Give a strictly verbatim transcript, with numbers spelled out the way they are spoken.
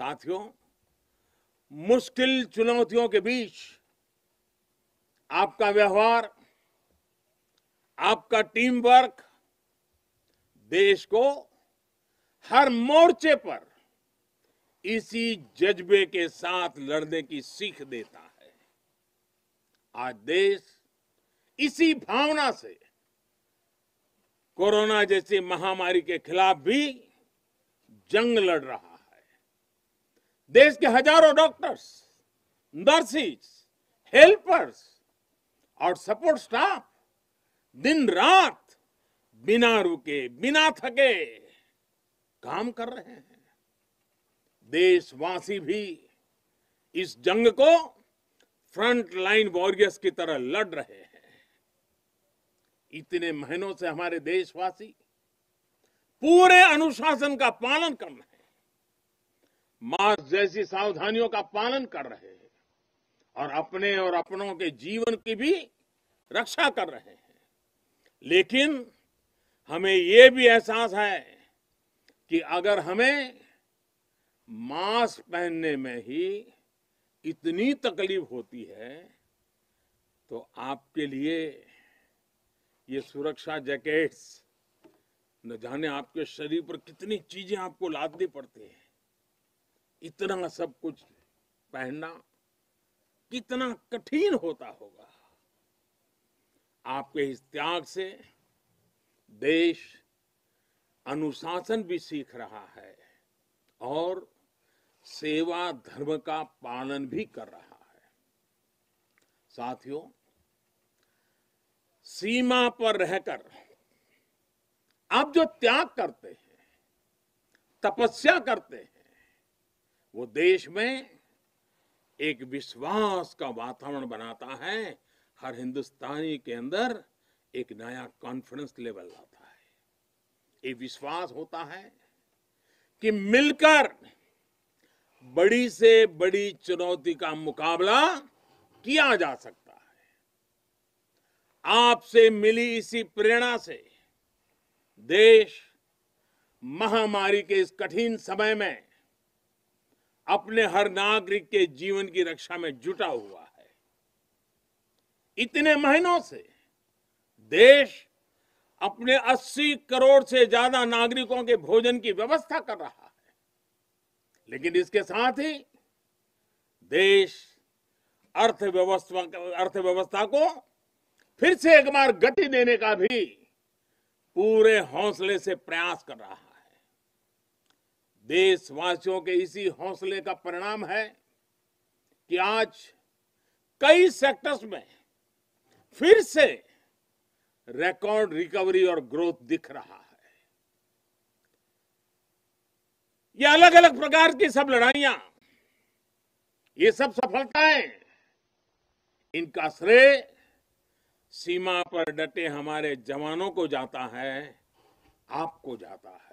साथियों, मुश्किल चुनौतियों के बीच आपका व्यवहार, आपका टीम वर्क देश को हर मोर्चे पर इसी जज्बे के साथ लड़ने की सीख देता है। आज देश इसी भावना से कोरोना जैसी महामारी के खिलाफ भी जंग लड़ रहा है। देश के हजारों डॉक्टर्स, नर्सेस, हेल्पर्स और सपोर्ट स्टाफ दिन रात बिना रुके, बिना थके काम कर रहे हैं। देशवासी भी इस जंग को फ्रंट लाइन वॉरियर्स की तरह लड़ रहे हैं। इतने महीनों से हमारे देशवासी पूरे अनुशासन का पालन कर रहे हैं, मास्क जैसी सावधानियों का पालन कर रहे हैं और अपने और अपनों के जीवन की भी रक्षा कर रहे हैं। लेकिन हमें यह भी एहसास है कि अगर हमें मास्क पहनने में ही इतनी तकलीफ होती है तो आपके लिए ये सुरक्षा जैकेट्स, न जाने आपके शरीर पर कितनी चीजें आपको लादनी पड़ती हैं। इतना सब कुछ पहनना कितना कठिन होता होगा। आपके इस त्याग से देश अनुशासन भी सीख रहा है और सेवा धर्म का पालन भी कर रहा है। साथियों, सीमा पर रहकर आप जो त्याग करते हैं, तपस्या करते हैं, वो देश में एक विश्वास का वातावरण बनाता है, हर हिंदुस्तानी के अंदर एक नया कॉन्फिडेंस लेवल लाता है। ये विश्वास होता है कि मिलकर बड़ी से बड़ी चुनौती का मुकाबला किया जा सकता है। आपसे मिली इसी प्रेरणा से देश महामारी के इस कठिन समय में अपने हर नागरिक के जीवन की रक्षा में जुटा हुआ है। इतने महीनों से देश अपने अस्सी करोड़ से ज्यादा नागरिकों के भोजन की व्यवस्था कर रहा है। लेकिन इसके साथ ही देश अर्थव्यवस्था अर्थव्यवस्था को फिर से एक बार गति देने का भी पूरे हौसले से प्रयास कर रहा है। देशवासियों के इसी हौसले का परिणाम है कि आज कई सेक्टर्स में फिर से रिकॉर्ड रिकवरी और ग्रोथ दिख रहा है। ये अलग अलग प्रकार की सब लड़ाइयां, ये सब सफलताएं, इनका श्रेय सीमा पर डटे हमारे जवानों को जाता है, आपको जाता है।